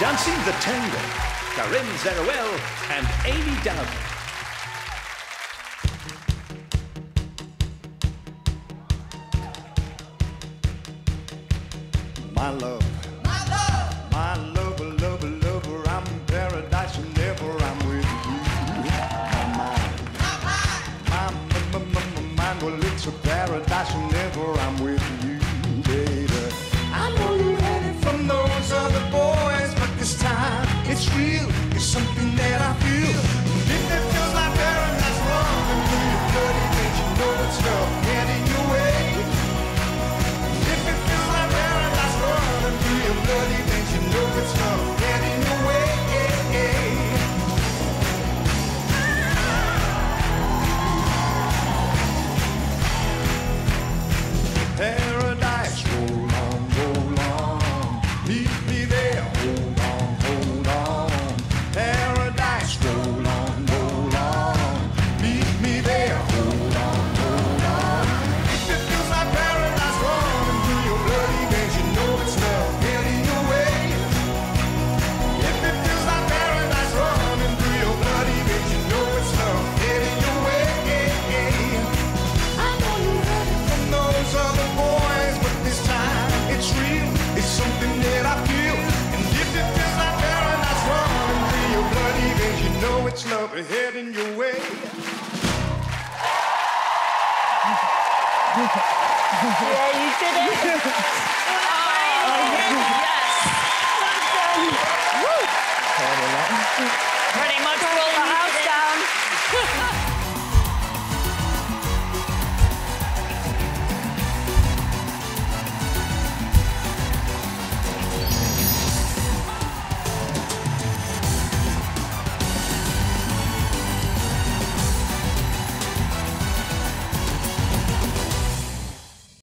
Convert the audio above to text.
Dancing the Tango, Karim Zeroual and Amy Dowden. My love, my love, my lover, lover, lover, I'm in paradise whenever I'm with you. My mind, my mind, my mind, well, it's a paradise whenever I'm with you, baby. I know you had it from those other boys, but this time it's real, it's something that I feel. And if it feels like paradise wrong, then do your dirty things, you know it's love getting your way. And if it feels like paradise wrong, then do your dirty things, you know it's love getting your way. Paradise, roll on, meet me there, hold on, hold on. Paradise, roll on, meet me there, hold on, hold on. If it feels like paradise wrong, then do your bloody dance, you know it's love getting your way. If it feels like paradise wrong, then do your bloody dance, you know it's love getting your way. I know you heard it from those other boys, but this time it's real, it's something that I feel. And if it feels like paradise wrong, then do your bloody dance, you know it's love heading your way. Yeah, you did it.